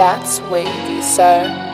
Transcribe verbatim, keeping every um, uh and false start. that's wavy, so